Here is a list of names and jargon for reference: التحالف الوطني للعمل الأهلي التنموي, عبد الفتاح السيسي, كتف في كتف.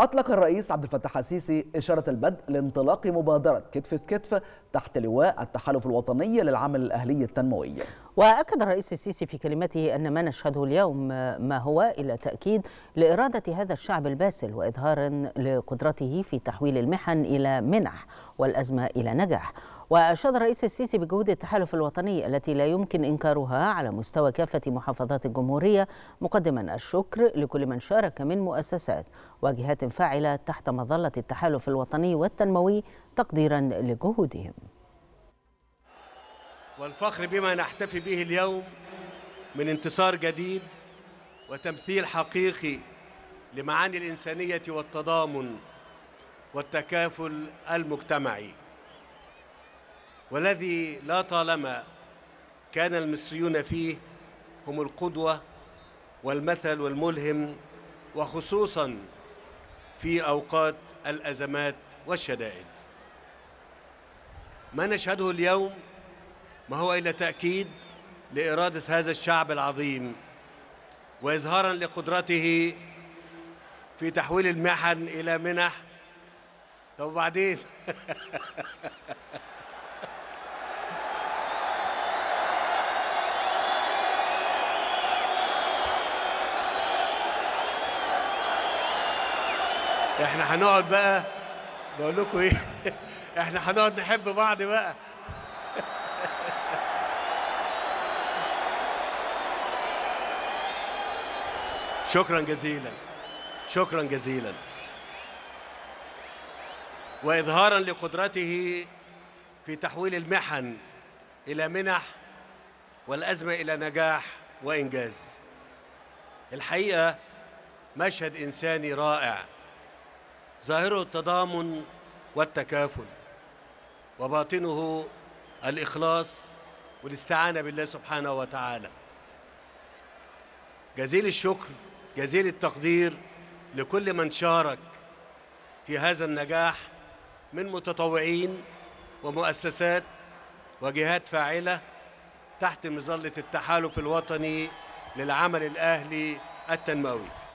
أطلق الرئيس عبد الفتاح السيسي إشارة البدء لانطلاق مبادرة كتف في كتف تحت لواء التحالف الوطني للعمل الأهلي التنموي. وأكد الرئيس السيسي في كلمته أن ما نشهده اليوم ما هو إلا تأكيد لإرادة هذا الشعب الباسل وإظهار لقدرته في تحويل المحن إلى منح والأزمة إلى نجاح. وأشاد الرئيس السيسي بجهود التحالف الوطني التي لا يمكن إنكارها على مستوى كافة محافظات الجمهورية، مقدما الشكر لكل من شارك من مؤسسات وجهات فاعلة تحت مظلة التحالف الوطني والتنموي تقديرا لجهودهم. والفخر بما نحتفي به اليوم من انتصار جديد وتمثيل حقيقي لمعاني الإنسانية والتضامن والتكافل المجتمعي، والذي لا طالما كان المصريون فيه هم القدوة والمثل والملهم، وخصوصا في أوقات الأزمات والشدائد. ما نشهده اليوم ما هو إلا تأكيد لإرادة هذا الشعب العظيم وإظهارا لقدرته في تحويل المحن إلى منح. طب وبعدين؟ احنا هنقعد بقى بقول لكم ايه، احنا هنقعد نحب بعض بقى. شكرا جزيلا، شكرا جزيلا. واظهارا لقدرته في تحويل المحن الى منح والازمه الى نجاح وانجاز. الحقيقه مشهد انساني رائع، ظاهره التضامن والتكافل، وباطنه الإخلاص والاستعانة بالله سبحانه وتعالى. جزيل الشكر، جزيل التقدير لكل من شارك في هذا النجاح من متطوعين ومؤسسات وجهات فاعلة تحت مظلة التحالف الوطني للعمل الأهلي التنموي.